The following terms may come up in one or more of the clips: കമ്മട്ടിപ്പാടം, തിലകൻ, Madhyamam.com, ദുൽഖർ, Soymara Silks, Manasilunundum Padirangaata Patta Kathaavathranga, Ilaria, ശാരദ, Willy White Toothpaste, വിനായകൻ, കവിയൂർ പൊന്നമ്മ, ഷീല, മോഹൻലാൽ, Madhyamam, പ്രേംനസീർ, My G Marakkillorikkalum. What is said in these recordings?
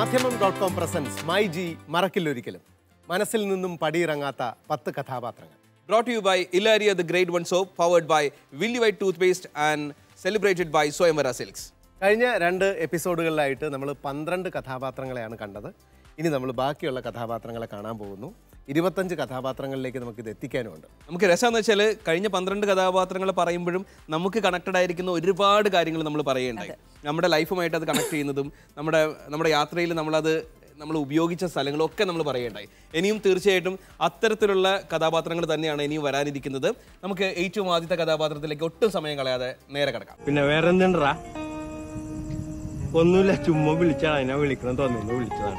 Madhyamam.com presents My G Marakkillorikkalum. Manasilunundum Padirangaata Patta Kathaavathranga. Brought to you by Ilaria, the Grade 1 soap, powered by Willy White Toothpaste and celebrated by Soymara Silks. കഴിഞ്ഞ രണ്ട് എപ്പിസോഡുകളിലായിട്ട് നമ്മൾ 12 കഥാപാത്രങ്ങളെയാണ് കണ്ടത്. ഇനി നമ്മൾ ബാക്കിയുള്ള കഥാപാത്രങ്ങളെ കാണാൻ പോകുന്നു. 25 കഥാപാത്രങ്ങളിലേക്ക് നമുക്ക് ഇത് എത്തിക്കാനുണ്ട്. നമുക്ക് രസമെന്ന് വെച്ചാൽ കഴിഞ്ഞ 12 കഥാപാത്രങ്ങളെ പറയുമ്പോഴും നമുക്ക് കണക്റ്റഡ് ആയിരിക്കുന്ന ഒരുപാട് കാര്യങ്ങൾ നമ്മൾ പറയുന്നുണ്ടായി. നമ്മുടെ ലൈഫുമായിട്ട് അത് കണക്ട് ചെയ്യുന്നതും നമ്മുടെ യാത്രയിൽ നമ്മൾ ഉപയോഗിച്ച സ്ഥലങ്ങളൊക്കെ നമ്മൾ പറയുന്നുണ്ടായി. ഇനിയും തീർച്ചയായിട്ടും അത്തരത്തിലുള്ള കഥാപാത്രങ്ങൾ തന്നെയാണ് ഇനിയും വരാനിരിക്കുന്നത്. നമുക്ക് ഏറ്റവും ആദ്യത്തെ കഥാപാത്രത്തിലേക്ക് ഒട്ടും സമയം കളയാതെ നേരെ കടക്കാം. പിന്നെ വേറെ എന്തുണ്ടാ? ഒന്നുമില്ല, ചുമ്മാ വിളിച്ചാണ്. ഞാൻ വിളിക്കണം തോന്നുന്നു, വിളിച്ചതാണ്.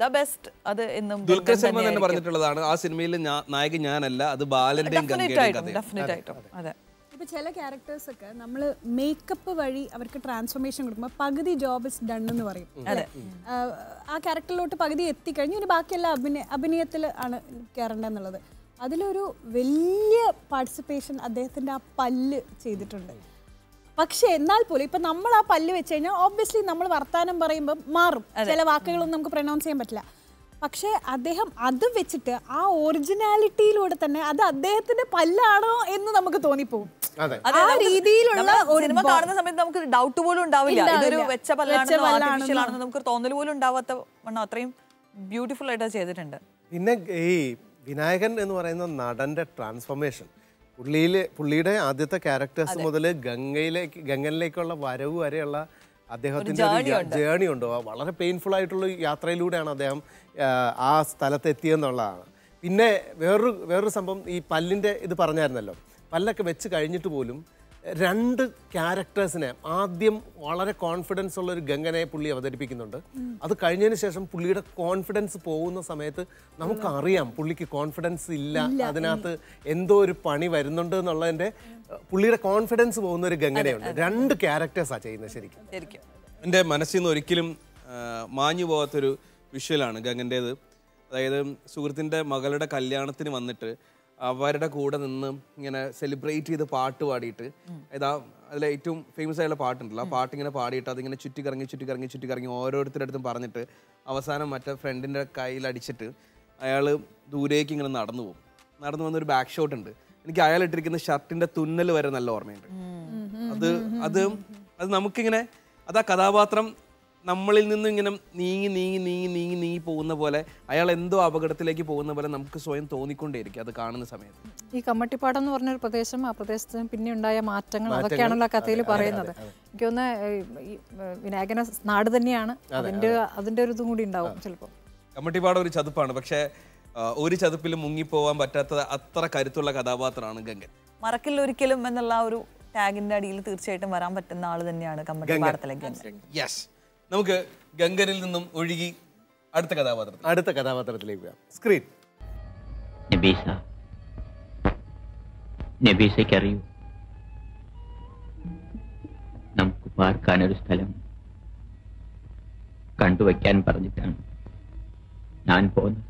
the best. അത് എന്നും ദുൽഖർ സിനിമ തന്നെ പറഞ്ഞിട്ടുള്ളതാണ്. ആ സിനിമയിൽ നായകൻ ഞാനല്ല, അത് ബാലന്റെയും ഗംഗയുടെയും കഥയാണ്. ഡെഫിനിറ്റ് ആയിട്ടും അതെ. ഇപ്പോൾ ചില ക്യാരക്ടേഴ്സ് ഒക്കെ നമ്മൾ മേക്കപ്പ് വഴി അവർക്ക് ട്രാൻസ്ഫോർമേഷൻ കൊടുക്കുമ്പോൾ പകുതി ജോബ് ഇസ് ഡൺ എന്ന് പറയും. അതെ, ആ ക്യാരക്ടറിലോട്ട് പകുതി എത്തിക്കഴിഞ്ഞു, ഇനി ബാക്കിയെല്ലാം അഭിനയത്തിൽ ആണ് കയറേണ്ടതെന്നുള്ളത്. അതിലൊരു വലിയ പാർട്ടിസിപ്പേഷൻ അദ്ദേഹത്തിൻ്റെ ആ പല്ല് ചെയ്തിട്ടുണ്ട്. പക്ഷെ എന്നാൽ പോലും ഇപ്പൊ നമ്മൾ ആ പല്ല് വെച്ച് കഴിഞ്ഞാൽ ഓബ്വിയസ്ലി നമ്മൾ വർത്താനം പറയുമ്പോൾ മാറും, ചില വാക്കുകളൊന്നും നമുക്ക് പ്രൊനൗൺസ് ചെയ്യാൻ പറ്റില്ല. പക്ഷെ അദ്ദേഹം അത് വെച്ചിട്ട് ആ ഒറിജിനാലിറ്റിയിലൂടെ തന്നെ അത് അദ്ദേഹത്തിന്റെ പല്ലാണോ എന്ന് നമുക്ക് തോന്നിപ്പോവും. ആ രീതിയിലുള്ള സിനിമ കാണുന്ന സമയത്ത് നമുക്ക് ഡൗട്ട് പോലും ഉണ്ടാവില്ല, ഇതൊരു വെച്ച പല്ലാണോ നമുക്ക് തോന്നൽ പോലും ഉണ്ടാവാത്ത വണ്ണം അത്രയും ബ്യൂട്ടിഫുൾ ആയിട്ടാണ് ചെയ്തിട്ടുണ്ട്. പിന്നെ ഈ വിനായകൻ എന്ന് പറയുന്ന നടന്റെ ട്രാൻസ്ഫോർമേഷൻ, പുള്ളിയുടെ ആദ്യത്തെ ക്യാരക്ടേഴ്സ് മുതൽ ഗംഗനിലേക്കുള്ള വരവ് വരെയുള്ള അദ്ദേഹത്തിൻ്റെ ജേണി ഉണ്ടോ, വളരെ പെയിൻഫുൾ ആയിട്ടുള്ള യാത്രയിലൂടെയാണ് അദ്ദേഹം ആ സ്ഥലത്തെത്തിയെന്നുള്ളതാണ്. പിന്നെ വേറൊരു സംഭവം, ഈ പല്ലിൻ്റെ ഇത് പറഞ്ഞായിരുന്നല്ലോ, പല്ലൊക്കെ വെച്ച് കഴിഞ്ഞിട്ട് പോലും 2 ക്യാരക്ടേഴ്സിനെ ആദ്യം വളരെ കോൺഫിഡൻസ് ഉള്ളൊരു ഗംഗനെ പുള്ളി അവതരിപ്പിക്കുന്നുണ്ട്. അത് കഴിഞ്ഞതിന് ശേഷം പുള്ളിയുടെ കോൺഫിഡൻസ് പോകുന്ന സമയത്ത് നമുക്കറിയാം പുള്ളിക്ക് കോൺഫിഡൻസ് ഇല്ല, അതിനകത്ത് എന്തോ ഒരു പണി വരുന്നുണ്ട് എന്നുള്ളതിൻ്റെ പുള്ളിയുടെ കോൺഫിഡൻസ് പോകുന്ന ഒരു ഗംഗനെയുണ്ട്. 2 ക്യാരക്ടേഴ്സാണ് ചെയ്യുന്നത്. ശരിക്കും എൻ്റെ മനസ്സിൽ നിന്ന് ഒരിക്കലും മാഞ്ഞു പോകാത്തൊരു വിഷ്വലാണ് ഗംഗൻ്റേത്. അതായത് സുഹൃത്തിൻ്റെ മകളുടെ കല്യാണത്തിന് വന്നിട്ട് അവരുടെ കൂടെ നിന്ന് ഇങ്ങനെ സെലിബ്രേറ്റ് ചെയ്ത് പാട്ട് പാടിയിട്ട്, അതായത് അതിലെ ഏറ്റവും ഫേമസ് ആയുള്ള പാട്ടുണ്ടല്ലോ, ആ പാട്ട് ഇങ്ങനെ പാടിയിട്ട് അതിങ്ങനെ ചുറ്റിക്കറങ്ങി ഓരോരുത്തരുടെ അടുത്തും പറഞ്ഞിട്ട് അവസാനം മറ്റേ ഫ്രണ്ടിൻ്റെ കയ്യിലടിച്ചിട്ട് അയാൾ ദൂരേക്ക് ഇങ്ങനെ നടന്നു പോകും. നടന്നു വന്നൊരു ബാക്ക് ഷോട്ട് ഉണ്ട്. എനിക്ക് അയാൾ ഇട്ടിരിക്കുന്ന ഷർട്ടിൻ്റെ തുന്നൽ വരെ നല്ല ഓർമ്മയുണ്ട്. അത് അത് അത് നമുക്കിങ്ങനെ അത് ആ കഥാപാത്രം നമ്മളിൽ നിന്നും ഇങ്ങനെ നീങ്ങി പോകുന്ന പോലെ, അയാൾ എന്തോ അപകടത്തിലേക്ക് പോകുന്ന പോലെ നമുക്ക് സ്വയം തോന്നിക്കൊണ്ടേയിരിക്കും അത് കാണുന്ന സമയത്ത്. ഈ കമ്മട്ടിപ്പാടം എന്ന് പറഞ്ഞൊരു പ്രദേശം, ആ പ്രദേശത്തിന് പിന്നെ ഉണ്ടായ മാറ്റങ്ങൾ, അതൊക്കെയാണല്ലോ ആ കഥയിൽ പറയുന്നത്. എനിക്കൊന്ന് ഈ വിനായകന നാട് തന്നെയാണ്, അതിൻ്റെ ഒരു ഇതും കൂടി ഉണ്ടാവും. ചിലപ്പോൾ കമ്മട്ടിപ്പാടം ഒരു ചതുപ്പാണ്, പക്ഷേ ഒരു ചതുപ്പിൽ മുങ്ങിപ്പോവാൻ പറ്റാത്ത അത്ര കരുത്തുള്ള കഥാപാത്രമാണ് ഗംഗൻ. മറക്കില്ലൊരിക്കലും എന്നുള്ള ഒരു ടാഗിന്റെ അടിയിൽ തീർച്ചയായിട്ടും വരാൻ പറ്റുന്ന ആൾ തന്നെയാണ് കമ്മട്ടിപ്പാടത്തിലെ ഗംഗൻ. യെസ്, നമുക്ക് ഗംഗനിൽ നിന്നും ഒഴുകി അടുത്ത കഥാപാത്രത്തിലേക്ക് പോകാം. സ്ക്രീൻ. നബീസയ്ക്ക് അറിയൂ, നമുക്ക് പാർക്കാനൊരു സ്ഥലം കണ്ടുവയ്ക്കാൻ പറഞ്ഞിട്ടാണ് ഞാൻ പോകുന്നത്.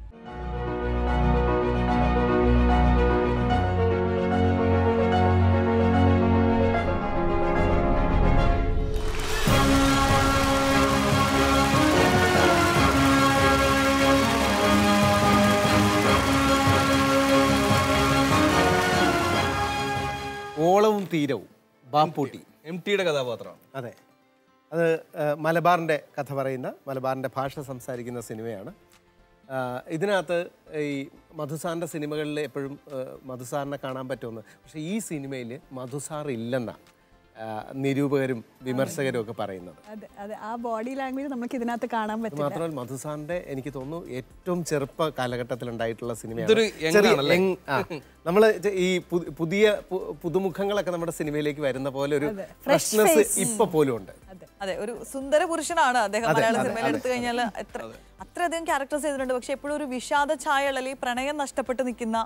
ഓളവും തീരവും ബാപ്പൂട്ടി എം ടിയുടെ കഥാപാത്രമാണ്. അതെ, അത് മലബാറിൻ്റെ കഥ പറയുന്ന, മലബാറിൻ്റെ ഭാഷ സംസാരിക്കുന്ന സിനിമയാണ്. ഇതിനകത്ത് ഈ മധുസാറിന്റെ സിനിമകളിൽ എപ്പോഴും മധുസാറിനെ കാണാൻ പറ്റുമെന്ന്. പക്ഷേ ഈ സിനിമയിൽ മധുസാർ ഇല്ലെന്നാണ് നിരൂപകരും വിമർശകരും ഒക്കെ പറയുന്നത്. അത് ആ ബോഡി ലാംഗ്വേജ് നമുക്ക് ഇതിനകത്ത് കാണാൻ പറ്റും. മാത്രമല്ല മധുസാറിന്റെ എനിക്ക് തോന്നുന്നു ഏറ്റവും ചെറുപ്പ കാലഘട്ടത്തിൽ ഉണ്ടായിട്ടുള്ള സിനിമയാണ്. നമ്മൾ ഈ പുതിയ പുതുമുഖങ്ങളൊക്കെ നമ്മുടെ സിനിമയിലേക്ക് വരുന്ന പോലെ ഒരു ഫ്രഷ്നെസ് ഇപ്പൊ പോലും ഉണ്ട്. അതെ, ഒരു സുന്ദര പുരുഷനാണ് അദ്ദേഹം. മലയാള സിനിമയിൽ എടുത്തു കഴിഞ്ഞാൽ അത്രയധികം ക്യാരക്ടേഴ്സ് ചെയ്തിട്ടുണ്ട്. പക്ഷെ എപ്പോഴും ഒരു വിഷാദ ഛായ ഉള്ള പ്രണയം നഷ്ടപ്പെട്ട് നിൽക്കുന്ന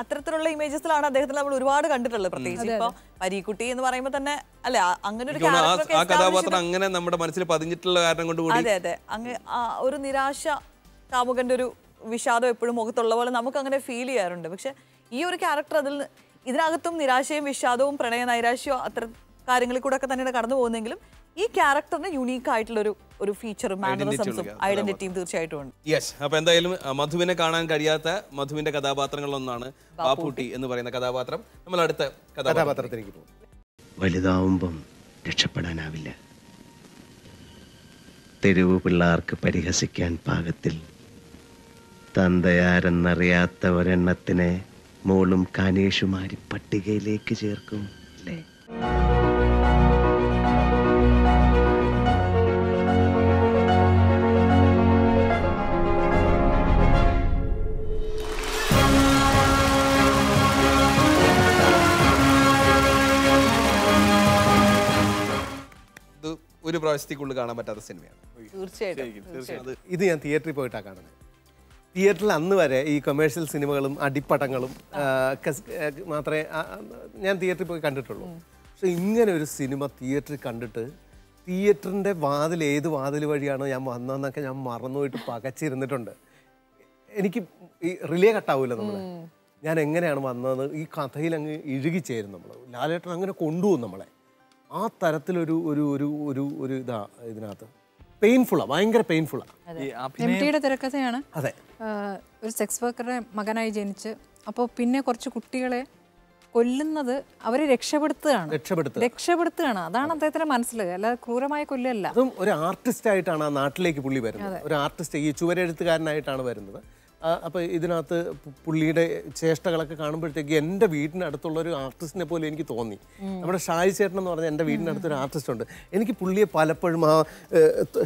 അത്തരത്തിലുള്ള ഇമേജസിലാണ് അദ്ദേഹത്തിന് നമ്മൾ ഒരുപാട് കണ്ടിട്ടുള്ളത്. പ്രത്യേകിച്ച് ഇപ്പൊ പരീക്കുട്ടി എന്ന് പറയുമ്പോൾ തന്നെ അല്ലെ, അങ്ങനെ ഒരു ക്യാരക്ടർ, ആ കഥാപാത്രം അങ്ങനെ നമ്മുടെ മനസ്സിൽ പതിഞ്ഞിട്ടുള്ള കാരണം കൊണ്ട് കൂടി അതെ അതെ ഒരു നിരാശ കാമുകന്റെ ഒരു വിഷാദം എപ്പോഴും മുഖത്തുള്ള പോലെ നമുക്ക് അങ്ങനെ ഫീൽ ചെയ്യാറുണ്ട്. പക്ഷെ ഈ ഒരു ക്യാരക്ടർ അതിൽ ഇതിനകത്തും നിരാശയും വിഷാദവും പ്രണയ നൈരാശ്യവും അത്ര കാര്യങ്ങളിൽ കൂടെ ഒക്കെ തന്നെയാണ് കടന്നു പോകുന്നെങ്കിലും ഈ ക്യാരക്ടറിന് യുണീക്ക് ആയിട്ടുള്ള ഒരു ഫീച്ചറും മാനറിസംസും ഐഡന്റിറ്റിയും തീർച്ചയായിട്ടും ഉണ്ട്. യെസ്, അപ്പോൾ എന്തായാലും മധുവിനെ കാണാൻ കഴിയാത്ത മധുവിന്റെ കഥാപാത്രങ്ങളൊന്നാണ് ബാപ്പുട്ടി എന്ന് പറയുന്ന കഥാപാത്രം. നമ്മൾ അടുത്ത കഥാപാത്രത്തിലേക്ക് പോകും. വലുതാവുമ്പം രക്ഷപ്പെടാനാവില്ല. തെരുവ് പിള്ളേർക്ക് പരിഹസിക്കാൻ പാകത്തിൽ തന്തയാരെന്നറിയാത്ത ഒരെണ്ണത്തിനെ മോളും കനേഷുമാരി പട്ടികയിലേക്ക് ചേർക്കും അല്ലേ? ഒരു പ്രാവശ്യത്തേക്കുള്ളിൽ കാണാൻ പറ്റാത്ത സിനിമയാണ് തീർച്ചയായിട്ടും. ഇത് ഞാൻ തിയേറ്ററിൽ പോയിട്ടാണ് കാണുന്നത്. തിയേറ്ററിൽ അന്ന് വരെ ഈ കൊമേഴ്ഷ്യൽ സിനിമകളും അടിപ്പടങ്ങളും മാത്രമേ ഞാൻ തിയേറ്ററിൽ പോയി കണ്ടിട്ടുള്ളൂ. പക്ഷെ ഇങ്ങനെ ഒരു സിനിമ തിയേറ്ററിൽ കണ്ടിട്ട് തിയേറ്ററിൻ്റെ വാതിൽ ഏത് വാതിൽ വഴിയാണോ ഞാൻ വന്നതെന്നൊക്കെ ഞാൻ മറന്നുപോയിട്ട് പകച്ചിരുന്നിട്ടുണ്ട്. എനിക്ക് ഈ റിലേ കട്ടാവൂല, നമ്മൾ ഞാൻ എങ്ങനെയാണ് വന്നതെന്ന് ഈ കഥയിൽ അങ്ങ് ഇഴുകിച്ചേരും. നമ്മൾ ലാലേട്ടൻ അങ്ങനെ കൊണ്ടുപോകും നമ്മളെ. ആ തരത്തിലൊരു ഒരു ഒരു ഒരു ഒരു ഇതാ ഇതിനകത്ത് പെയിൻഫുള്ളാണ്, ഭയങ്കര പെയിൻഫുള്ളാണ്. അതെ, ഒരു സെക്സ് വർക്കറുടെ മകനായി ജനിച്ച് അപ്പോൾ പിന്നെ കുറച്ച് കുട്ടികളെ കൊല്ലുന്നത് അവരെ രക്ഷപ്പെടുത്തുകയാണ്. അതാണ് അദ്ദേഹത്തിന്റെ മനസ്സിൽ, അല്ലാതെ ക്രൂരമായ കൊല്ലല്ല. അതും ഒരു ആർട്ടിസ്റ്റ് ആയിട്ടാണ് ആ നാട്ടിലേക്ക് പുള്ളി വരുന്നത്, ഒരു ആർട്ടിസ്റ്റ്, ഈ ചുവരെഴുത്തുകാരനായിട്ടാണ് വരുന്നത്. അപ്പോൾ ഇതിനകത്ത് പുള്ളിയുടെ ചേഷ്ടകളൊക്കെ കാണുമ്പോഴത്തേക്ക് എൻ്റെ വീടിനടുത്തുള്ള ഒരു ആർട്ടിസ്റ്റിനെ പോലെ എനിക്ക് തോന്നി. നമ്മുടെ ഷായി ചേട്ടൻ എന്ന് പറഞ്ഞാൽ എൻ്റെ വീടിനടുത്തൊരു ആർട്ടിസ്റ്റുണ്ട്. എനിക്ക് പുള്ളിയെ പലപ്പോഴും ആ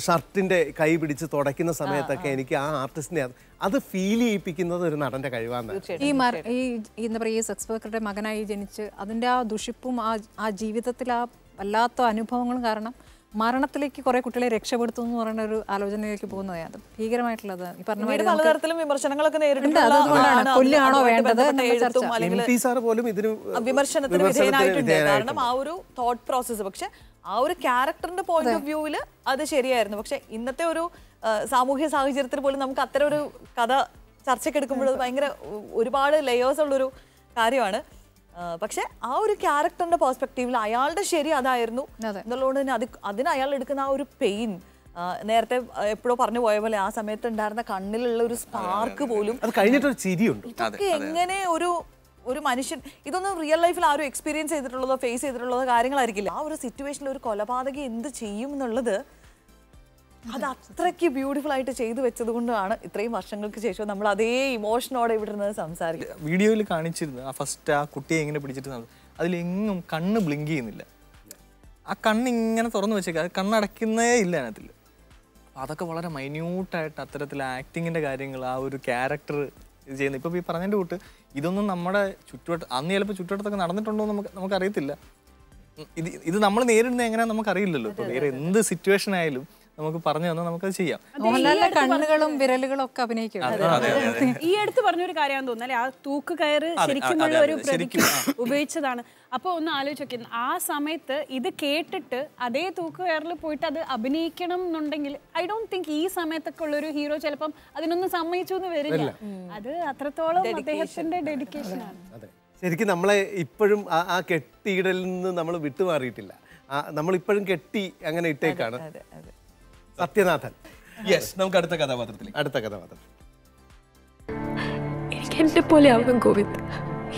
ഷർട്ടിൻ്റെ കൈ പിടിച്ച് തുടയ്ക്കുന്ന സമയത്തൊക്കെ എനിക്ക് ആ ആർട്ടിസ്റ്റിനെ അത് ഫീൽ ചെയ്യിപ്പിക്കുന്നത് ഒരു നടൻ്റെ കഴിവാണ്. ഈ എന്താ പറയുക, ഈ സെക്സ് വർക്കറുടെ മകനായി ജനിച്ച് അതിൻ്റെ ആ ദുഷിപ്പും ആ ജീവിതത്തിൽ ആ വല്ലാത്ത അനുഭവങ്ങളും കാരണം മരണത്തിലേക്ക് കുറെ കുട്ടികളെ രക്ഷപ്പെടുത്തും എന്ന് പറയുന്ന ഒരു ആലോചനയിലേക്ക് പോകുന്നത് അത് ഭീകരമായിട്ടുള്ളത്. ഈ പറഞ്ഞ പക്ഷെ ആ ഒരു ക്യാരക്ടറിന്റെ പോയിന്റ് ഓഫ് വ്യൂവില് അത് ശരിയായിരുന്നു. പക്ഷെ ഇന്നത്തെ ഒരു സാമൂഹ്യ സാഹചര്യത്തിൽ പോലും നമുക്ക് അത്തരം ഒരു കഥ ചർച്ചക്കെടുക്കുമ്പോൾ ഭയങ്കര ഒരുപാട് ലെയേഴ്സ് ഉള്ളൊരു കാര്യമാണ്. പക്ഷെ ആ ഒരു ക്യാരക്ടറിന്റെ പെർസ്പെക്റ്റീവിൽ അയാളുടെ ശരി അതായിരുന്നു എന്നുള്ളതുകൊണ്ട് തന്നെ അതിന് അയാൾ എടുക്കുന്ന ആ ഒരു പെയിൻ, നേരത്തെ എപ്പോഴോ പറഞ്ഞു പോയ പോലെ ആ സമയത്ത് ഉണ്ടായിരുന്ന കണ്ണിലുള്ള ഒരു സ്പാർക്ക് പോലും, ഇതൊക്കെ എങ്ങനെ ഒരു മനുഷ്യൻ, ഇതൊന്നും റിയൽ ലൈഫിൽ ആരും എക്സ്പീരിയൻസ് ചെയ്തിട്ടുള്ളതോ ഫേസ് ചെയ്തിട്ടുള്ളതോ കാര്യങ്ങളായിരിക്കില്ല. ആ ഒരു സിറ്റുവേഷനിൽ ഒരു കൊലപാതകം എന്ത് ചെയ്യും എന്നുള്ളത് അത് അത്രയ്ക്ക് ബ്യൂട്ടിഫുൾ ആയിട്ട് ചെയ്തു വെച്ചത് കൊണ്ടാണ് ഇത്രയും വർഷങ്ങൾക്ക് ശേഷം നമ്മൾ അതേ ഇമോഷനോടെ ഇവിടെ ഇരുന്നത് സംസാരിക്കുന്നത്. വീഡിയോയിൽ കാണിച്ചിരുന്നു ആ ഫസ്റ്റ് ആ കുട്ടിയെ ഇങ്ങനെ പിടിച്ചിട്ട് അതിലെങ്ങും കണ്ണ് ബ്ലിങ്ക് ചെയ്യുന്നില്ല, ആ കണ്ണ് ഇങ്ങനെ തുറന്നു വെച്ചേക്കുക, അത് കണ്ണടയ്ക്കുന്നേ ഇല്ല അതിനകത്തിൽ. അതൊക്കെ വളരെ മൈന്യൂട്ടായിട്ട് അത്തരത്തിൽ ആക്ടിങ്ങിൻ്റെ കാര്യങ്ങൾ ആ ഒരു ക്യാരക്ടർ ഇത് ചെയ്യുന്നത്. ഇപ്പോൾ ഈ പറഞ്ഞതിൻ്റെ കൂട്ട് ഇതൊന്നും നമ്മുടെ ചുറ്റുവട്ടം അന്ന് ചിലപ്പോൾ ചുറ്റുവട്ടത്തൊക്കെ നടന്നിട്ടുണ്ടോ നമുക്കറിയത്തില്ല. ഇത് നമ്മൾ നേരിടുന്നത് എങ്ങനെയാണെന്ന് നമുക്കറിയില്ലല്ലോ. ഇപ്പോൾ വേറെ എന്ത് സിറ്റുവേഷൻ ആയാലും നമുക്ക് പറഞ്ഞു തന്നാൽ നമുക്കത് ചെയ്യാം. കണ്ണുകളും വിരലുകളും ഒക്കെ അഭിനയിക്കും. ഈ അടുത്ത് പറഞ്ഞൊരു കാര്യമാണെന്ന് തോന്നുന്നു അല്ലെ, ആ തൂക്ക് കയറ് ശരിക്കും ഒരു പ്രതിക്ക് ഉപയോഗിച്ചതാണ്. അപ്പോൾ ഒന്ന് ആലോചിച്ച് നോക്കി, ആ സമയത്ത് ഇത് കേട്ടിട്ട് അതേ തൂക്ക് കയറിൽ പോയിട്ട് അത് അഭിനയിക്കണം എന്നുണ്ടെങ്കിൽ ഐ ഡോണ്ട് തിങ്ക് ഈ സമയത്തൊക്കെ ഉള്ളൊരു ഹീറോ ചിലപ്പം അതിനൊന്നും സമ്മതിച്ചു എന്ന് വരില്ല. അത് അത്രത്തോളം അദ്ദേഹത്തിന്റെ ഡെഡിക്കേഷൻ ആണ്. ശരിക്കും നമ്മളെ ഇപ്പോഴും ആ കെട്ടിയിടലിൽ നിന്ന് നമ്മൾ വിട്ടുമാറിയിട്ടില്ല, നമ്മളിപ്പോഴും കെട്ടി അങ്ങനെ ഇട്ടേക്കാണ്. സത്യനാഥൻ. യെസ്, നമുക്ക് അടുത്ത കഥാപാത്രത്തിലേക്ക്. അടുത്ത കഥാപാത്രം എനിക്ക് എന്നെ പോലെ ആവണം ഗോവിന്ദ്,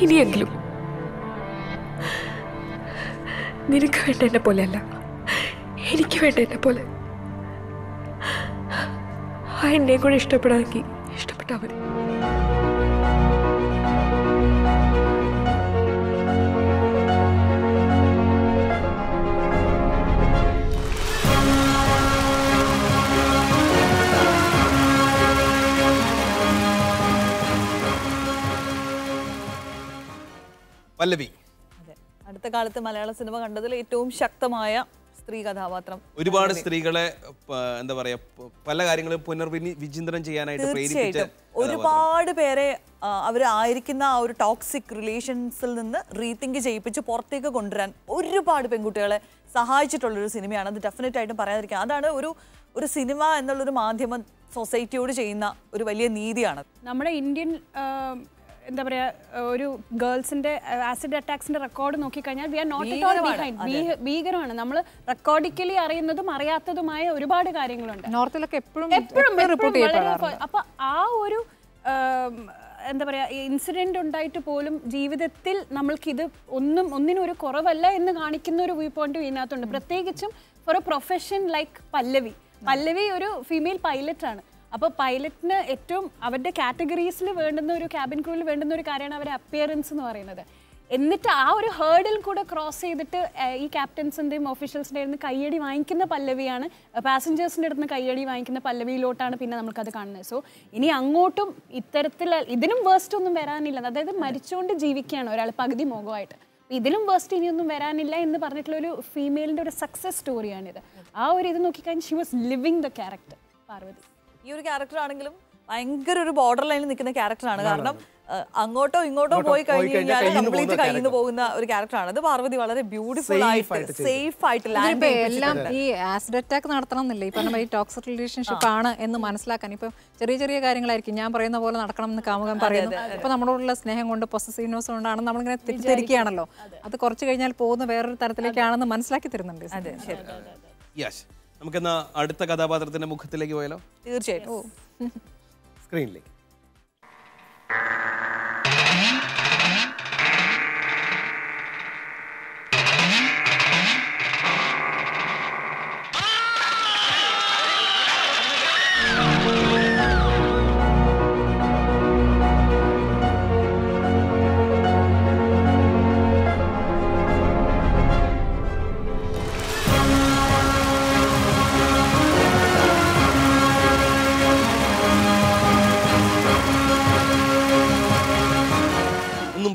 ഇനിയെങ്കിലും. നിനക്ക് വേണ്ട എന്നെ പോലെ അല്ല, എനിക്ക് വേണ്ട എന്നെ പോലെ. ആ എന്നെ കൂടെ ഇഷ്ടപ്പെടാമെങ്കിൽ Pattavadi. Pallavi. The Malayalam cinema under the late tomb Shaktamaya, Strigadavatram. Udibad Strigala and the Varia Palagaringa Puner Vijindran Jana to pay it. Udibad Pere Avarikina or toxic relations in the rethink is a pitcher portica condran, Udipad Pengutella, Sahajitoler cinema, another definite item Paracana, Uru cinema and the Luru Madhyamam society or Jaina, Uruvali Nidiana. Namada Indian. Girls and acid attacks and record we are not at all behind. We are recordically arranged Mariata the Maya Uribadi Garing. North like a prum incident on died to Polum, G with a till Namalkid, Unninur Koravella in the Garnikinur viewpoint to Inathon, Pratekichum for a profession like Pallavi. Pallavi, female pilot. If a pilot, the categories of cabin crew and appearance. If a hurdle across the captains and officials, passengers are the so, this this is a female success story. She was living the character. Your character anengilum bhayankara borderline nikkuna character aanu karanam angoto ingoto poi kayiyala complete kayinu poguna oru character aanu adu Parvathi valare beautiful aayittu safe aayittu land ellam ee acid attack nadathanamilla ippana toxic relationship aanu ennu manasilakan ippo cheriya cheriya karyangal aayirikku njan parayna pole nadakkanam ennu kaamugam parayunu appo nammalodulla sneham kondu possessiveness kondana nammal ingane therikkiyanaalo adu korchu kayinjal povuna vera oru tarathilekku aanu manasilakki thirunnundi adu sheri yes. We can add the Gadabatra in a book. Screen link. I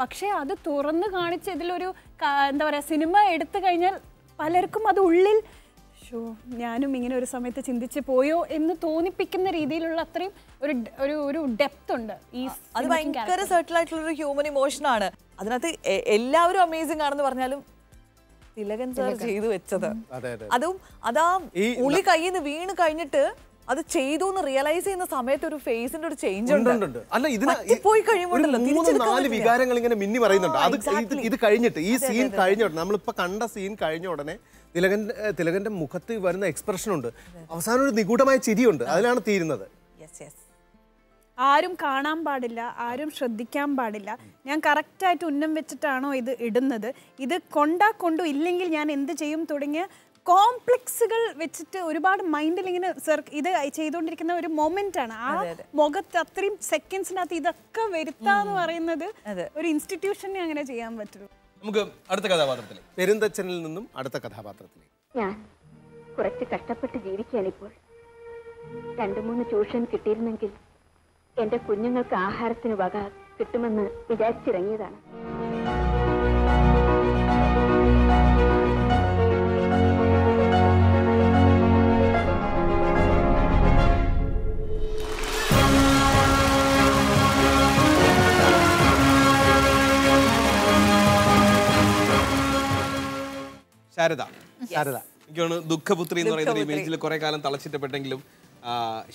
പക്ഷേ അത് തുറന്നു കാണിച്ച ഇതിൽ ഒരു എന്താ പറയാ cinema എടുത്തു കഴിഞ്ഞാൽ പലർക്കും അത് ഉള്ളിൽ ഷോ ഞാനും ഇങ്ങനെ ഒരു സമയത്ത് ചിന്തിച്ചു പോയോ എന്ന് തോന്നിപ്പിക്കുന്ന രീതിയിലുള്ള അത്രയും ഒരു ഒരു ഒരു ഡെപ്ത് ഉണ്ട് ഈ അത് ഭയങ്കര സെർട്ടൽ ആയിട്ടുള്ള ഒരു ഹ്യൂമൻ ഇമോഷൻ ആണ് അതിനകത്ത് എല്ലാവരും അമേസിംഗ് ആണെന്ന് പറഞ്ഞാലും തിലകൻ സർ ചെയ്തു വെച്ചത് അതെ അതെ അതും അതാ ഉള്ളി കയ്യിൽ നിന്ന് വീണു കഴിഞ്ഞിട്ട് അത് ചെയ്തുന്ന് റിയലൈസ് ചെയ്യുന്ന സമയത്ത് ഒരു ഫേസിന്റെ ഒരു ചേഞ്ച് ഉണ്ട് അല്ല ഇതിനെ പോയി കഴിയുമ്പോണ്ടല്ലോ തിരിച്ചു നാല് വികാരങ്ങൾ ഇങ്ങനെ മിന്നി പറയുന്നുണ്ട് അത് ഇത് കഴിഞ്ഞിട്ട് ഈ സീൻ കഴിഞ്ഞോടനെ നമ്മൾ ഇപ്പോ കണ്ട സീൻ കഴിഞ്ഞോടനെ തിലകന്റെ മുഖത്ത് വരുന്ന എക്സ്പ്രഷൻ ഉണ്ട് അവസാനം ഒരു നിഗൂഢമായ ചിരി ഉണ്ട് അതിലാണ് തീരുന്നത് യെസ് യെസ് ആരും കാണാൻ പാടില്ല ആരും ശ്രദ്ധിക്കാൻ പാടില്ല ഞാൻ കറക്റ്റ് ആയിട്ട് ഉന്നം വെച്ചിട്ടാണോ ഇത് ഇടുന്നത് ഇത് കൊണ്ടാ കൊണ്ടോ ഇല്ലെങ്കിൽ ഞാൻ എന്തു ചെയ്യും തുടങ്ങിയ കോംപ്ലക്സുകൾ വെച്ചിട്ട് ഒരുപാട് മൈൻഡിൽ ഇങ്ങനെ ഇത് ചെയ്തുകൊണ്ടിരിക്കുന്ന ഒരു മൊമെന്റ് ആണ് ആ മുഖത്ത് അത്രയും സെക്കൻഡ്സിനകത്ത് ഇതൊക്കെ വരുത്താന്ന് പറയുന്നത് ഒരു ഇൻസ്റ്റിറ്റ്യൂഷനെ അങ്ങനെ ചെയ്യാൻ പറ്റുള്ളൂ നമുക്ക് അടുത്ത കഥാപാത്രത്തിലേക്ക് പെരുന്തച്ചനിൽ നിന്നും അടുത്ത കഥാപാത്രത്തിലേക്ക് ഞാൻ കുറച്ച് കഷ്ടപ്പെട്ട് ജീവിക്കാൻ ഇപ്പോൾ രണ്ട് മൂന്ന് ട്യൂഷൻ കിട്ടിയിരുന്നെങ്കിൽ എൻ്റെ കുഞ്ഞുങ്ങൾക്ക് ആഹാരത്തിന് വക കിട്ടുമെന്ന് വിചാരിച്ചിറങ്ങിയതാണ് Sarada. Sarada. You know, Dukaputri in the image, Korakal and Talachita Petanglum,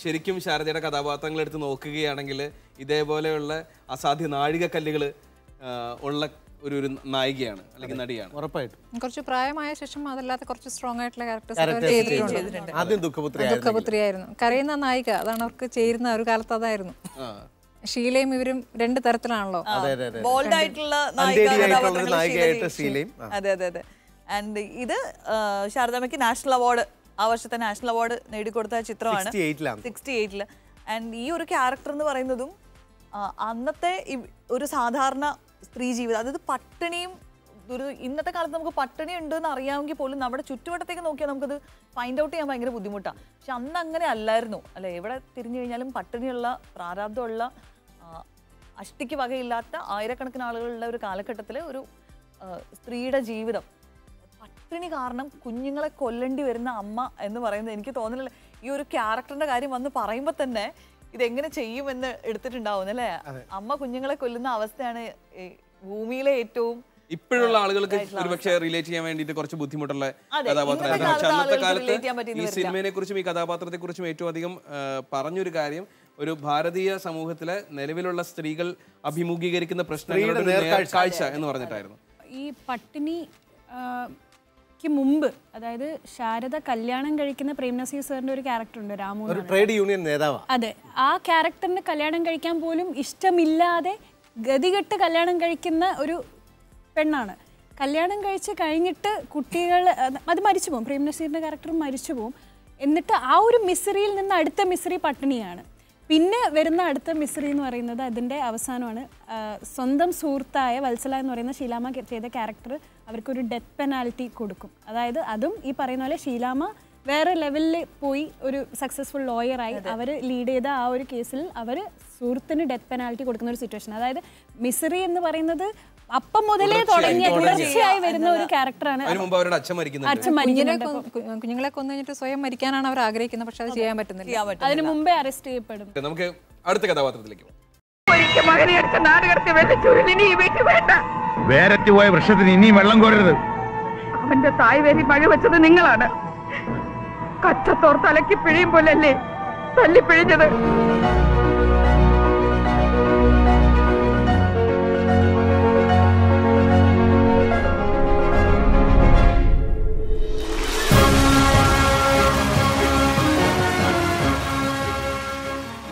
ശരിക്കും ശാരദയുടെ കഥാപാത്രങ്ങൾ എടുത്ത് നോക്കുകയാണെങ്കിൽ ഇതേപോലെയുള്ള അസാധ്യ നാഴികക്കല്ലുകൾ ഉള്ള ഒരു നായികയാണ് അല്ലെങ്കിൽ നടിയാണ് ഉറപ്പായിട്ടും. കുറച്ച് പ്രായമായ ശേഷം അതല്ലാത്ത കുറച്ച് സ്ട്രോങ് ആയിട്ടുള്ള ക്യാരക്ടേഴ്സ് ചെയ്തിട്ടുണ്ട്. ആദ്യം ദുഃഖപുത്രിയായിരുന്നു, കരയുന്ന നായിക, അതാണ് അവർക്ക് ചേരുന്ന ഒരു കാലത്ത് അതായിരുന്നു. ഷീലയും ഇവരും രണ്ട് തരത്തിലാണല്ലോ, ബോൾഡ് ആയിട്ടുള്ള നായികയായിട്ട് ഷീലയും, അതെ അതെ അതെ. ആൻഡ് ഇത് ശാരദാമ്മയ്ക്ക് നാഷണൽ അവാർഡ്, ആ വർഷത്തെ നാഷണൽ അവാർഡ് നേടിക്കൊടുത്ത ചിത്രമാണ് 68-ൽ. ആൻഡ് ഈ ഒരു ക്യാരക്ടർ എന്ന് പറയുന്നതും അന്നത്തെ ഒരു സാധാരണ സ്ത്രീ ജീവിതം, അതായത് പട്ടിണിയും ഇന്നത്തെ കാലത്ത് നമുക്ക് പട്ടിണി ഉണ്ട് എന്ന് അറിയാമെങ്കിൽ പോലും നമ്മുടെ ചുറ്റുവട്ടത്തേക്ക് നോക്കിയാൽ നമുക്കത് ഫൈൻഡ് ഔട്ട് ചെയ്യാൻ ഭയങ്കര ബുദ്ധിമുട്ടാണ്. പക്ഷെ അന്ന് അങ്ങനെ അല്ലായിരുന്നു അല്ലെ, എവിടെ തിരിഞ്ഞു കഴിഞ്ഞാലും പട്ടിണിയുള്ള, പ്രാരാബ്ധമുള്ള, അഷ്ടിക്ക് വകയില്ലാത്ത ആയിരക്കണക്കിന് ആളുകളുള്ള ഒരു കാലഘട്ടത്തിലെ ഒരു സ്ത്രീയുടെ ജീവിതം, പട്ടിണി കാരണം കുഞ്ഞുങ്ങളെ കൊല്ലേണ്ടി വരുന്ന അമ്മ എന്ന് പറയുന്നത്, എനിക്ക് തോന്നുന്നില്ല ഈ ഒരു ക്യാരക്ടറിന്റെ കാര്യം വന്ന് പറയുമ്പോൾ തന്നെ ഇതെങ്ങനെ ചെയ്യുമെന്ന് എടുത്തിട്ടുണ്ടാവും അല്ലേ. അമ്മ കുഞ്ഞുങ്ങളെ കൊല്ലുന്ന അവസ്ഥയാണ് ഭൂമിയിലെ ഏറ്റവും ഇപ്പോഴുള്ള ആളുകൾക്ക് ഒരുപക്ഷെ റിലേറ്റ് ചെയ്യാൻ വേണ്ടിയിട്ട് കുറച്ച് ബുദ്ധിമുട്ടുള്ള കഥാപാത്രമായിരുന്നു. പക്ഷെ അന്നത്തെ കാലത്ത് ഈ സിനിമയെ കുറിച്ചും ഈ കഥാപാത്രത്തെ കുറിച്ചും ഏറ്റവും അധികം പറഞ്ഞൊരു കാര്യം, ഒരു ഭാരതീയ സമൂഹത്തിലെ നിലവിലുള്ള സ്ത്രീകൾ അഭിമുഖീകരിക്കുന്ന പ്രശ്നങ്ങളുടെ നേർക്കാഴ്ച എന്ന് പറഞ്ഞിട്ടായിരുന്നു. ഈ പട്ടിണിക്ക് മുമ്പ്, അതായത് ശാരദ കല്യാണം കഴിക്കുന്ന പ്രേംനസീർ സാറിന്റെ ഒരു ക്യാരക്ടർ ഉണ്ട്, രാമു, ട്രേഡ് യൂണിയൻ നേതാവ്. അതെ, ആ ക്യാരക്ടറിന് കല്യാണം കഴിക്കാൻ പോലും ഇഷ്ടമില്ലാതെ ഗതികെട്ട് കല്യാണം കഴിക്കുന്ന ഒരു പെണ്ണാണ്. കല്യാണം കഴിച്ച് കഴിഞ്ഞിട്ട് കുട്ടികൾ അത് മരിച്ചു പോകും, പ്രേം നസീറിൻ്റെ ക്യാരക്ടർ മരിച്ചു പോകും. എന്നിട്ട് ആ ഒരു മിസറിയിൽ നിന്ന് അടുത്ത മിസറി പട്ടിണിയാണ്, പിന്നെ വരുന്ന അടുത്ത മിസറി എന്ന് പറയുന്നത് അതിൻ്റെ അവസാനമാണ്. സ്വന്തം സുഹൃത്തായ വത്സല എന്ന് പറയുന്ന ഷീലാമ്മ ചെയ്ത ക്യാരക്ടർ അവർക്കൊരു ഡെത്ത് പെനാൽറ്റി കൊടുക്കും. അതായത് അതും ഈ പറയുന്ന പോലെ ഷീലാമ്മ വേറെ ലെവലിൽ പോയി ഒരു സക്സസ്ഫുൾ ലോയറായി അവർ ലീഡ് ചെയ്ത ആ ഒരു കേസിൽ അവർ സുഹൃത്തിന് ഡെത്ത് പെനാൽറ്റി കൊടുക്കുന്ന ഒരു സിറ്റുവേഷൻ. അതായത് മിസറി എന്ന് പറയുന്നത് അപ്പം മുതലേ തുടങ്ങിയ തുടർച്ചയായി വരുന്ന ഒരു ക്യാരക്ടറാണ്. കുഞ്ഞുങ്ങളെ കൊന്നു കഴിഞ്ഞിട്ട് സ്വയം മരിക്കാനാണ് അവർ ആഗ്രഹിക്കുന്നത്, പക്ഷെ അത് ചെയ്യാൻ പറ്റുന്നില്ല, അതിന് മുമ്പേ അറസ്റ്റ് ചെയ്യപ്പെടും. നമുക്ക് അടുത്ത കഥാപാത്രത്തിലേക്ക് ഇനിയും വെള്ളം കോരരുത്. അവന്റെ തായ് വേരി മഴ വെച്ചത് നിങ്ങളാണ്. കച്ചത്തോർ തലക്ക് പിഴിയും പോലല്ലേ തല്ലി പിഴിഞ്ഞത്.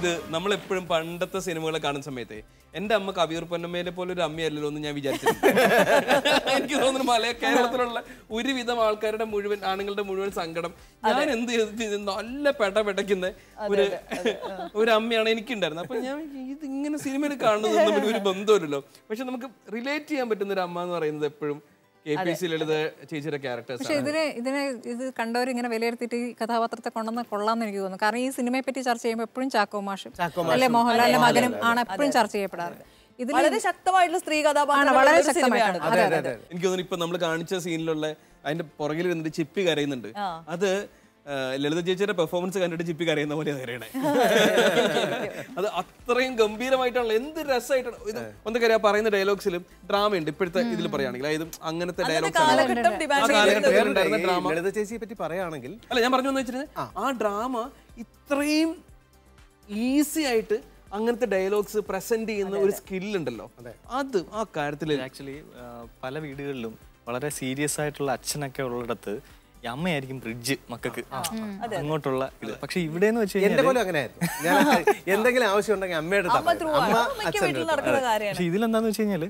ഇത് നമ്മളെപ്പോഴും പണ്ടത്തെ സിനിമകളെ കാണുന്ന സമയത്ത് എൻ്റെ അമ്മ കവിയൂർ പൊന്നമ്മേനെ പോലെ ഒരു അമ്മയല്ലല്ലോ എന്ന് ഞാൻ വിചാരിച്ചിരുന്നു. എനിക്ക് തോന്നുന്നു മലയ കേരളത്തിലുള്ള ഒരുവിധം ആൾക്കാരുടെ മുഴുവൻ, ആണുങ്ങളുടെ മുഴുവൻ സങ്കടം ഞാൻ എന്ത് നല്ല പെടപെടയ്ക്കുന്ന ഒരു അമ്മയാണ് എനിക്കുണ്ടായിരുന്നത്. അപ്പൊ ഞാൻ ഇതിങ്ങനെ സിനിമയിൽ കാണുന്നത് തമ്മിൽ ഒരു ബന്ധമില്ലല്ലോ, പക്ഷെ നമുക്ക് റിലേറ്റ് ചെയ്യാൻ പറ്റുന്ന ഒരു അമ്മ എന്ന് പറയുന്നത് എപ്പോഴും ഇത് കണ്ടവരിങ്ങനെ വിലയിരുത്തിയിട്ട് ഈ കഥാപാത്രത്തെ കൊണ്ടുവന്ന് കൊള്ളാന്ന് എനിക്ക് തോന്നുന്നു. കാരണം ഈ സിനിമയെ പറ്റി ചർച്ച ചെയ്യുമ്പോൾ എപ്പോഴും ചാക്കോ മാഷും അല്ലെ മോഹൻലാലിന്റെ മകനും ആണ് എപ്പോഴും ചർച്ച ചെയ്യപ്പെടാറ്. ഇത് വളരെ ശക്തമായിട്ടുള്ള സ്ത്രീ കഥാപാത്രമാണ്, വളരെ ശക്തമായിട്ടാണ്. എനിക്ക് തോന്നുന്നു ഇപ്പൊ നമ്മൾ കാണിച്ച സീനിലുള്ള അതിന്റെ പുറകിൽ ഇരുന്നിട്ട് ചിപ്പി കരയുന്നുണ്ട്, അത് ലളിത ചേച്ചിയുടെ പെർഫോമൻസ് കണ്ടിട്ട് ചിപ്പി കരയുന്ന പോലെ കരയണേ. അത് അത്രയും ഗംഭീരമായിട്ടാണ്, എന്ത് രസമായിട്ടാണ് ഇത്. ഒന്നൊക്കെ അറിയാം, പറയുന്ന ഡയലോഗ്സിലും ഡ്രാമ ഉണ്ട് ഇപ്പോഴത്തെ ഇതിൽ പറയുകയാണെങ്കിൽ, അതായത് അങ്ങനത്തെ ഡയലോഗ്സ് ഡ്രാമ. ലളിത ചേച്ചിയെ പറ്റി പറയുകയാണെങ്കിൽ അല്ല, ഞാൻ പറഞ്ഞു വെച്ചിരുന്നത് ആ ഡ്രാമ ഇത്രയും ഈസി ആയിട്ട് അങ്ങനത്തെ ഡയലോഗ്സ് പ്രസന്റ് ചെയ്യുന്ന ഒരു സ്കില്ലുണ്ടല്ലോ, അത് ആ കാര്യത്തിൽ ആക്ച്വലി പല വീടുകളിലും വളരെ സീരിയസ് ആയിട്ടുള്ള അച്ഛനൊക്കെ ഉള്ളിടത്ത് അമ്മയായിരിക്കും ബ്രിഡ്ജ് മക്കൾക്ക് അങ്ങോട്ടുള്ള ഇത്. പക്ഷെ ഇവിടെ എന്ന് വെച്ചാൽ എന്റെ പോലും അങ്ങനെയായിരുന്നു, എന്തെങ്കിലും ആവശ്യം ഉണ്ടെങ്കിൽ അമ്മയുടെ പക്ഷെ ഇതിലെന്താന്ന് വെച്ച് കഴിഞ്ഞാല്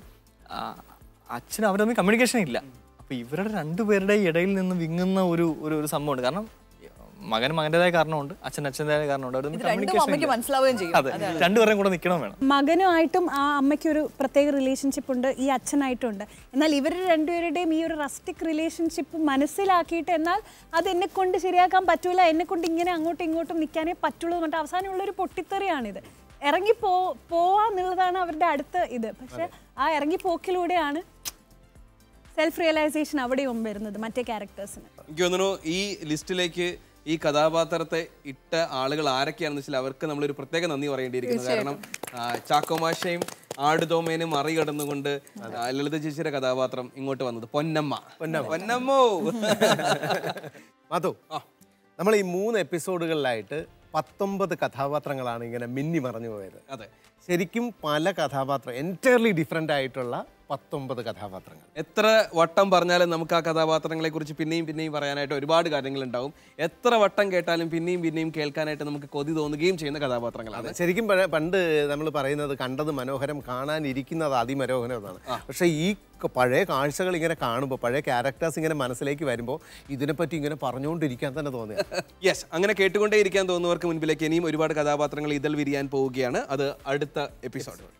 അച്ഛനും അവരുടെ തമ്മിൽ കമ്മ്യൂണിക്കേഷൻ ഇല്ല. അപ്പൊ ഇവരുടെ രണ്ടുപേരുടെ ഇടയിൽ നിന്ന് വിങ്ങുന്ന ഒരു ഒരു സംഭവമുണ്ട്. കാരണം മകൻ മകന്റേതായ കാരണമുണ്ട്, അച്ഛൻ അച്ഛൻ്റെതായ കാരണമുണ്ട്, അവരുടെ കമ്മ്യൂണിക്കേഷൻ മനസ്സിലാവുകയും ചെയ്യും. അതെ, രണ്ടുപേരും കൂടെ നിൽക്കണം വേണം. മകനുമായിട്ടും ആ അമ്മയ്ക്ക് ഒരു പ്രത്യേക റിലേഷൻഷിപ്പ് ഉണ്ട്, ഈ അച്ഛനായിട്ടുണ്ട്. എന്നാൽ ഇവർ രണ്ടുപേരുടെയും ഈ ഒരു റസ്റ്റിക് റിലേഷൻഷിപ്പ് മനസ്സിലാക്കിയിട്ട്, എന്നാൽ അത് എന്നെ കൊണ്ട് ശരിയാക്കാൻ പറ്റൂല, എന്നെ കൊണ്ട് ഇങ്ങനെ അങ്ങോട്ടും ഇങ്ങോട്ടും നിൽക്കാനേ പറ്റുള്ളൂ എന്നിട്ട് അവസാനമുള്ളൊരു പൊട്ടിത്തെറിയാണിത്. ഇറങ്ങിപ്പോ പോവാന്നുള്ളതാണ് അവരുടെ അടുത്ത ഇത്. പക്ഷെ ആ ഇറങ്ങിപ്പോക്കിലൂടെയാണ് സെൽഫ് റിയലൈസേഷൻ അവിടെയും വരുന്നത് മറ്റേ ക്യാരക്ടേഴ്സിന്. എനിക്ക് തോന്നുന്നു ഈ ലിസ്റ്റിലേക്ക് ഈ കഥാപാത്രത്തെ ഇട്ട ആളുകൾ ആരൊക്കെയാണെന്ന് വെച്ചാൽ അവർക്ക് നമ്മളൊരു പ്രത്യേക നന്ദി പറയേണ്ടിയിരിക്കുന്നു. കാരണം ചാക്കോമാശയും ആടുതോമേനും മറികടന്നുകൊണ്ട് ലളിത ചേച്ചിയുടെ കഥാപാത്രം ഇങ്ങോട്ട് വന്നത് പൊന്നമ്മ. മാധു, നമ്മൾ ഈ 3 എപ്പിസോഡുകളിലായിട്ട് 19 കഥാപാത്രങ്ങളാണ് ഇങ്ങനെ മിന്നി മറഞ്ഞു പോയത്. അതെ. ശരിക്കും പല കഥാപാത്രം എൻറ്റയർലി ഡിഫറെൻ്റ് ആയിട്ടുള്ള 19 കഥാപാത്രങ്ങൾ. എത്ര വട്ടം പറഞ്ഞാലും നമുക്ക് ആ കഥാപാത്രങ്ങളെക്കുറിച്ച് പിന്നെയും പിന്നെയും പറയാനായിട്ട് ഒരുപാട് കാര്യങ്ങളുണ്ടാവും. എത്ര വട്ടം കേട്ടാലും പിന്നെയും പിന്നെയും കേൾക്കാനായിട്ട് നമുക്ക് കൊതി തോന്നുകയും ചെയ്യുന്ന കഥാപാത്രങ്ങളാണ്. ശരിക്കും പണ്ട് നമ്മൾ പറയുന്നത് കണ്ടത് മനോഹരം കാണാനിരിക്കുന്നത് അതിമനോഹരം എന്നാണ്. പക്ഷേ ഈ പഴയ കാഴ്ചകൾ ഇങ്ങനെ കാണുമ്പോൾ പഴയ ക്യാരക്ടേഴ്സ് ഇങ്ങനെ മനസ്സിലേക്ക് വരുമ്പോൾ ഇതിനെപ്പറ്റി ഇങ്ങനെ പറഞ്ഞുകൊണ്ടിരിക്കാൻ തന്നെ തോന്നുക. യെസ്, അങ്ങനെ കേട്ടുകൊണ്ടേ ഇരിക്കാൻ തോന്നുന്നവർക്ക് മുൻപിലേക്ക് ഇനിയും ഒരുപാട് കഥാപാത്രങ്ങൾ ഇതിൽ വിരിയാൻ പോവുകയാണ്. അത് അടുത്ത episode.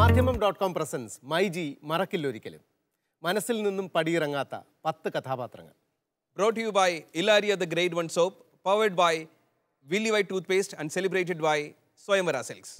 Madhyamam.com presents My G Marakkillorikkalum. Manasilunundum Padirangaata Patta Kathaavathranga. Brought to you by Ilaria the Grade 1 soap, powered by Willy White Toothpaste and celebrated by Soymara Silks.